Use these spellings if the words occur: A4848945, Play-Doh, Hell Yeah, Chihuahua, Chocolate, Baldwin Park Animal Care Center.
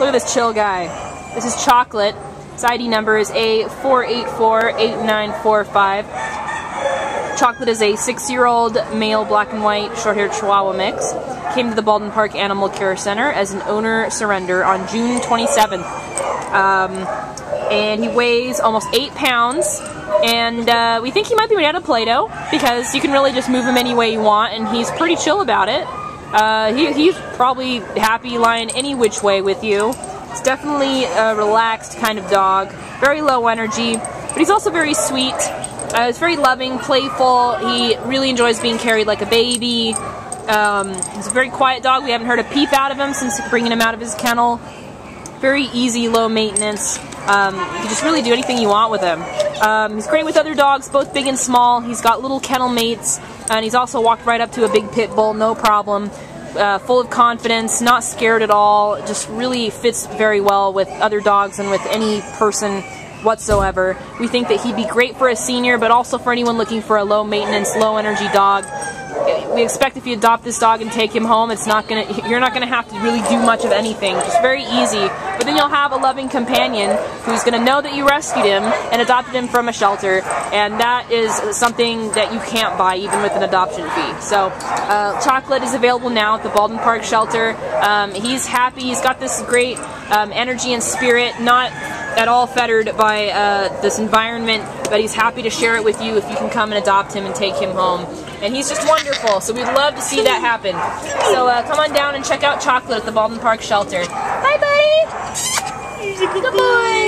Look at this chill guy. This is Chocolate. His ID number is A4848945. Chocolate is a 6-year-old male black and white short-haired Chihuahua mix. Came to the Baldwin Park Animal Care Center as an owner surrender on June 27th. And he weighs almost 8 pounds. And we think he might be made out of Play-Doh, because you can really just move him any way you want, and he's pretty chill about it. He's probably happy lying any which way with you. It's definitely a relaxed kind of dog, very low energy, but he's also very sweet. He's very loving, playful. He really enjoys being carried like a baby. He's a very quiet dog. We haven't heard a peep out of him since bringing him out of his kennel. Very easy, low maintenance. You can just really do anything you want with him. He's great with other dogs, both big and small. He's got little kennel mates, and he's also walked right up to a big pit bull, no problem. Full of confidence, not scared at all. Just really fits very well with other dogs and with any person whatsoever. We think that he'd be great for a senior, but also for anyone looking for a low maintenance, low energy dog. We expect if you adopt this dog and take him home, you're not gonna have to really do much of anything. Just very easy. But then you'll have a loving companion who's gonna know that you rescued him and adopted him from a shelter, and that is something that you can't buy even with an adoption fee. So Chocolate is available now at the Baldwin Park shelter. He's happy. He's got this great energy and spirit, not at all fettered by this environment, but he's happy to share it with you if you can come and adopt him and take him home. And he's just wonderful, so we'd love to see that happen. So come on down and check out Chocolate at the Baldwin Park shelter. Bye, buddy! Good boy!